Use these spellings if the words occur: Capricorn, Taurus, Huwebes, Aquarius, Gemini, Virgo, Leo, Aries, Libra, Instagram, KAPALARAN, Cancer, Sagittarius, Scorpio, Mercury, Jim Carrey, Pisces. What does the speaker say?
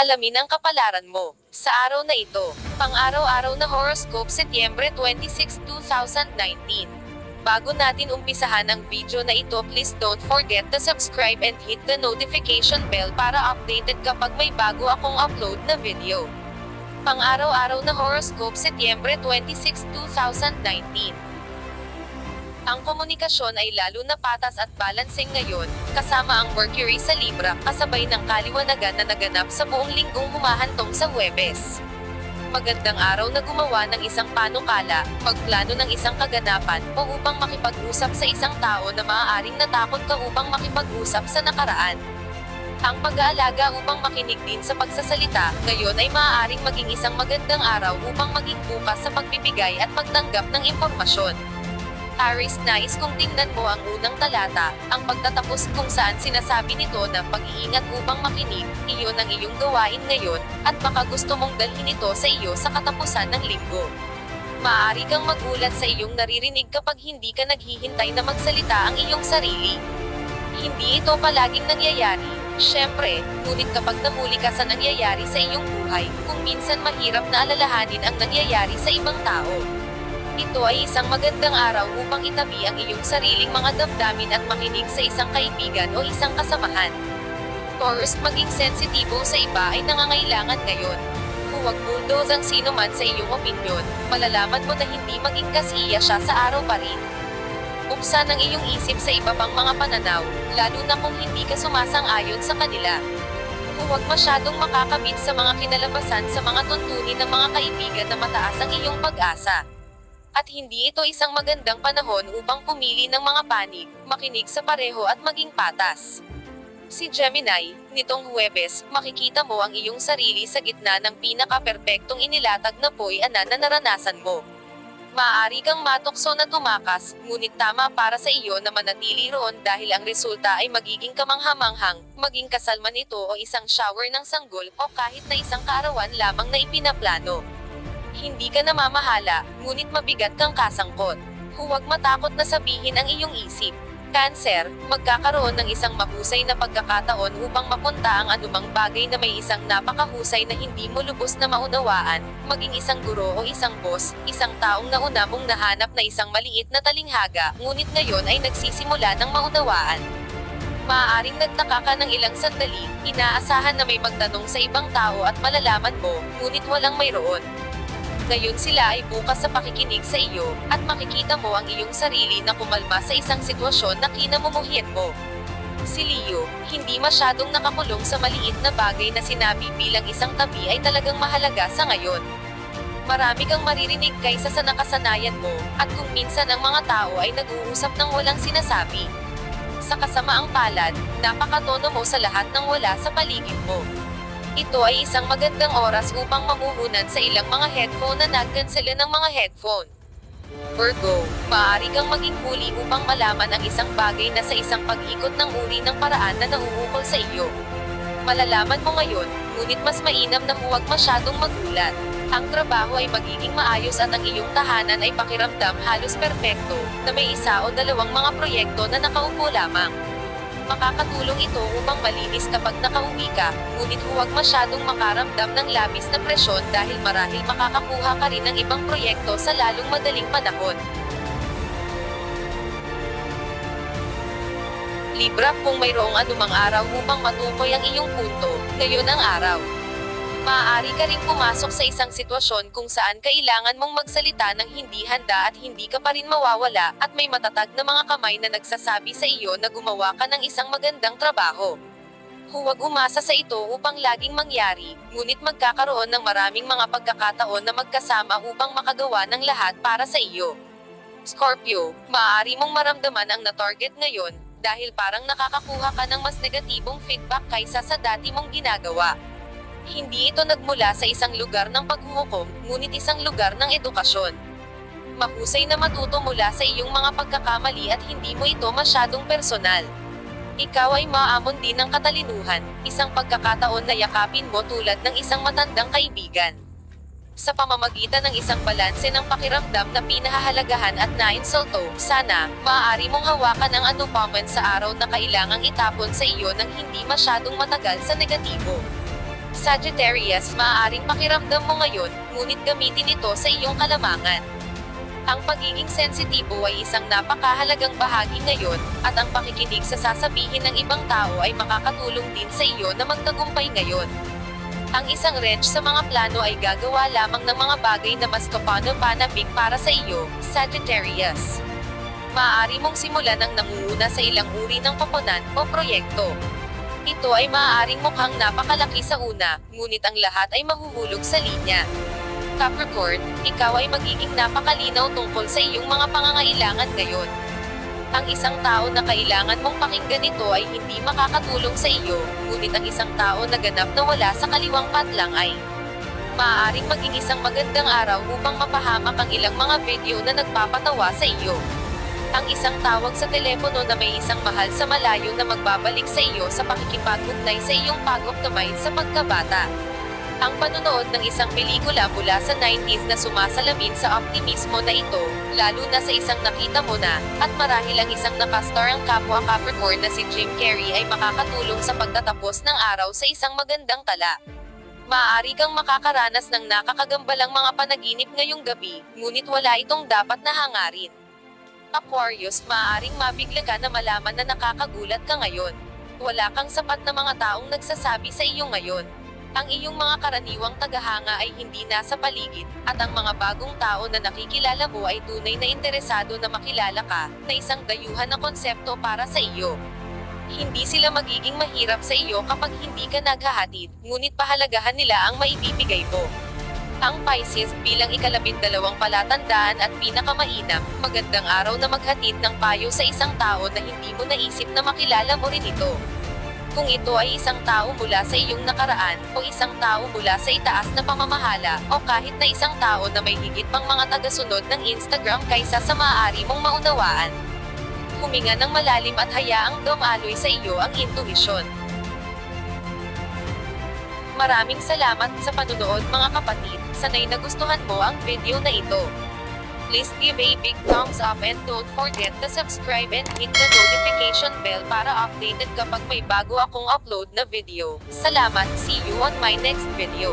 Alamin ang kapalaran mo. Sa araw na ito, pang-araw-araw na horoscope Setyembre 26, 2019. Bago natin umpisahan ang video na ito, please don't forget to subscribe and hit the notification bell para updated kapag may bago akong upload na video. Pang-araw-araw na horoscope Setyembre 26, 2019. Ang komunikasyon ay lalo na patas at balancing ngayon, kasama ang Mercury sa Libra, kasabay ng kaliwanagan na naganap sa buong linggong humahantong sa Huwebes. Magandang araw na gumawa ng isang panukala, pagplano ng isang kaganapan, o upang makipag-usap sa isang tao na maaaring natakot ka upang makipag-usap sa nakaraan. Ang pag-aalaga upang makinig din sa pagsasalita, ngayon ay maaaring maging isang magandang araw upang maging bukas sa pagbibigay at pagtanggap ng impormasyon. Aries, nais kung tingnan mo ang unang talata, ang pagtatapos kung saan sinasabi nito na pag-iingat upang makinig, iyon ang iyong gawain ngayon, at baka gusto mong dalhin ito sa iyo sa katapusan ng linggo. Maaari kang magulat sa iyong naririnig kapag hindi ka naghihintay na magsalita ang iyong sarili. Hindi ito palaging nangyayari, syempre, ngunit kapag namuli ka sa nangyayari sa iyong buhay, kung minsan mahirap na alalahanin ang nangyayari sa ibang tao. Ito ay isang magandang araw upang itabi ang iyong sariling mga damdamin at makinig sa isang kaibigan o isang kasamahan. Taurus, maging sensitibo sa iba ay nangangailangan ngayon. Huwag bulldoze ang sino man sa iyong opinyon, malalaman mo na hindi maging kasiya siya sa araw pa rin. Buksan ang iyong isip sa iba pang mga pananaw, lalo na kung hindi ka sumasang-ayon sa kanila. Huwag masyadong makakabit sa mga kinalabasan sa mga tuntunin ng mga kaibigan na mataas ang iyong pag-asa. At hindi ito isang magandang panahon upang pumili ng mga panig, makinig sa pareho at maging patas. Si Gemini, nitong Huwebes, makikita mo ang iyong sarili sa gitna ng pinaka-perpektong inilatag na puy-ana na naranasan mo. Maaari kang matukso na tumakas, ngunit tama para sa iyo na manatili roon dahil ang resulta ay magiging kamanghamanghang, maging kasalman ito o isang shower ng sanggol o kahit na isang kaarawan lamang na ipinaplano. Hindi ka namamahala, ngunit mabigat kang kasangkot. Huwag matakot na sabihin ang iyong isip. Cancer, magkakaroon ng isang mahusay na pagkakataon upang mapunta ang anumang bagay na may isang napakahusay na hindi mo lubos na maunawaan, maging isang guro o isang boss, isang taong nauna mong nahanap na isang maliit na talinghaga, ngunit ngayon ay nagsisimula ng maunawaan. Maaaring nagtaka ka ng ilang sandali, inaasahan na may magtanong sa ibang tao at malalaman mo, ngunit walang mayroon. Ngayon sila ay bukas sa pakikinig sa iyo, at makikita mo ang iyong sarili na kumalma sa isang sitwasyon na kinamumuhian mo. Si Leo, hindi masyadong nakakulong sa maliit na bagay na sinabi bilang isang tabi ay talagang mahalaga sa ngayon. Marami kang maririnig kaysa sa nakasanayan mo, at kung minsan ang mga tao ay nag-uusap ng walang sinasabi. Sa kasamaang palad, napakatono mo sa lahat ng wala sa paligid mo. Ito ay isang magandang oras upang mamuhunan sa ilang mga headphone na nagkansela ng mga headphone. Virgo, maaari kang maging huli upang malaman ang isang bagay na sa isang pag-ikot ng uri ng paraan na nauukol sa iyo. Malalaman mo ngayon, ngunit mas mainam na huwag masyadong magulat. Ang trabaho ay magiging maayos at ang iyong tahanan ay pakiramdam halos perpekto, na may isa o dalawang mga proyekto na nakaupo lamang. Makakatulong ito upang malinis kapag nakauwi ka, ngunit huwag masyadong makaramdam ng labis na presyon dahil marahil makakakuha ka rin ng ibang proyekto sa lalong madaling panahon. Libra, kung mayroong anumang araw upang matukoy ang iyong punto, ngayon ang araw. Maaari ka rin pumasok sa isang sitwasyon kung saan kailangan mong magsalita ng hindi handa at hindi ka pa rin mawawala at may matatag na mga kamay na nagsasabi sa iyo na gumawa ka ng isang magandang trabaho. Huwag umasa sa ito upang laging mangyari, ngunit magkakaroon ng maraming mga pagkakataon na magkasama upang makagawa ng lahat para sa iyo. Scorpio, maaari mong maramdaman ang na-target ngayon dahil parang nakakakuha ka ng mas negatibong feedback kaysa sa dati mong ginagawa. Hindi ito nagmula sa isang lugar ng paghuhukom, ngunit isang lugar ng edukasyon. Mahusay na matuto mula sa iyong mga pagkakamali at hindi mo ito masyadong personal. Ikaw ay maamon din ng katalinuhan, isang pagkakataon na yakapin mo tulad ng isang matandang kaibigan. Sa pamamagitan ng isang balanse ng pakiramdam na pinahahalagahan at nainsulto, sana, maaari mong hawakan ang anupaman sa araw na kailangang itapon sa iyo ng hindi masyadong matagal sa negatibo. Sagittarius, maaaring pakiramdam mo ngayon, ngunit gamitin ito sa iyong kalamangan. Ang pagiging sensitibo ay isang napakahalagang bahagi ngayon, at ang pakikinig sa sasabihin ng ibang tao ay makakatulong din sa iyo na magtagumpay ngayon. Ang isang wrench sa mga plano ay gagawa lamang ng mga bagay na mas kapano-panabig para sa iyo, Sagittarius. Maaari mong simulan ng nangunguna sa ilang uri ng koponan o proyekto. Ito ay maaaring mukhang napakalaki sa una, ngunit ang lahat ay mahuhulog sa linya. Capricorn, ikaw ay magiging napakalinaw tungkol sa iyong mga pangangailangan ngayon. Ang isang tao na kailangan mong pakinggan ito ay hindi makakatulong sa iyo, ngunit ang isang tao na ganap na wala sa kaliwang patlang ay maaaring maging isang magandang araw upang mapahamak ang ilang mga video na nagpapatawa sa iyo. Ang isang tawag sa telepono na may isang mahal sa malayo na magbabalik sa iyo sa pakikipag-ugnay sa iyong pag-optimize sa pagkabata. Ang panunood ng isang pelikula mula sa 90s na sumasalamin sa optimismo na ito, lalo na sa isang nakita mo na, at marahil ang isang nakastar ang kapwa Capricorn na si Jim Carrey ay makakatulong sa pagtatapos ng araw sa isang magandang tala. Maaari kang makakaranas ng nakakagambalang mga panaginip ngayong gabi, ngunit wala itong dapat na hangarin. Aquarius, maaaring mabigla ka na malaman na nakakagulat ka ngayon. Wala kang sapat na mga taong nagsasabi sa iyo ngayon. Ang iyong mga karaniwang tagahanga ay hindi nasa paligid, at ang mga bagong tao na nakikilala mo ay tunay na interesado na makilala ka, na isang dayuhan na konsepto para sa iyo. Hindi sila magiging mahirap sa iyo kapag hindi ka naghahatid, ngunit pahalagahan nila ang maibibigay mo. Ang Pisces, bilang ika-12 palatandaan at pinakamainam, magandang araw na maghatid ng payo sa isang tao na hindi mo naisip na makilala mo rin ito. Kung ito ay isang tao mula sa iyong nakaraan, o isang tao mula sa itaas na pamamahala, o kahit na isang tao na may higit pang mga tagasunod ng Instagram kaysa sa maaari mong maunawaan. Huminga ng malalim at hayaang dumaloy sa iyo ang intuisyon. Maraming salamat sa panunood mga kapatid, sana'y nagustuhan mo ang video na ito. Please give a big thumbs up and don't forget to subscribe and hit the notification bell para updated kapag may bago akong upload na video. Salamat, see you on my next video.